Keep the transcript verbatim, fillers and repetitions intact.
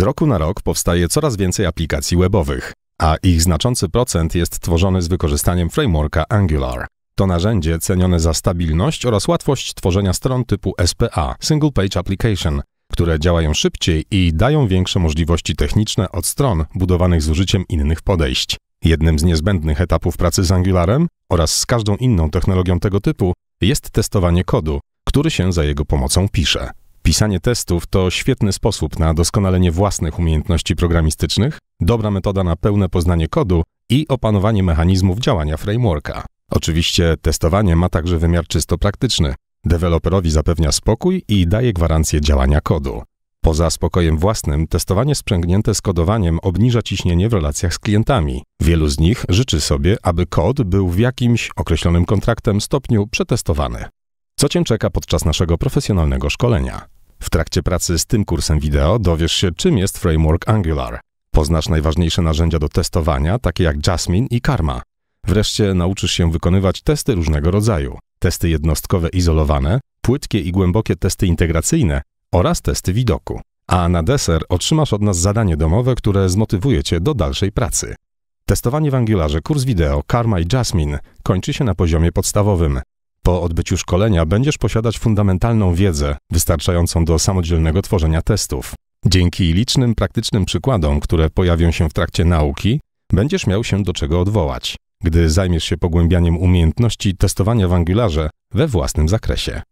Z roku na rok powstaje coraz więcej aplikacji webowych, a ich znaczący procent jest tworzony z wykorzystaniem frameworka Angular. To narzędzie cenione za stabilność oraz łatwość tworzenia stron typu S P A, Single Page Application, które działają szybciej i dają większe możliwości techniczne od stron budowanych z użyciem innych podejść. Jednym z niezbędnych etapów pracy z Angularem oraz z każdą inną technologią tego typu jest testowanie kodu, który się za jego pomocą pisze. Pisanie testów to świetny sposób na doskonalenie własnych umiejętności programistycznych, dobra metoda na pełne poznanie kodu i opanowanie mechanizmów działania frameworka. Oczywiście testowanie ma także wymiar czysto praktyczny. Deweloperowi zapewnia spokój i daje gwarancję działania kodu. Poza spokojem własnym, testowanie sprzęgnięte z kodowaniem obniża ciśnienie w relacjach z klientami. Wielu z nich życzy sobie, aby kod był w jakimś określonym kontraktem stopniu przetestowany. Co Cię czeka podczas naszego profesjonalnego szkolenia? W trakcie pracy z tym kursem wideo dowiesz się, czym jest framework Angular. Poznasz najważniejsze narzędzia do testowania, takie jak Jasmine i Karma. Wreszcie nauczysz się wykonywać testy różnego rodzaju. Testy jednostkowe izolowane, płytkie i głębokie testy integracyjne oraz testy widoku. A na deser otrzymasz od nas zadanie domowe, które zmotywuje Cię do dalszej pracy. Testowanie w Angularze, kurs wideo, Karma i Jasmine kończy się na poziomie podstawowym. Po odbyciu szkolenia będziesz posiadać fundamentalną wiedzę wystarczającą do samodzielnego tworzenia testów. Dzięki licznym praktycznym przykładom, które pojawią się w trakcie nauki, będziesz miał się do czego odwołać, gdy zajmiesz się pogłębianiem umiejętności testowania w Angularze we własnym zakresie.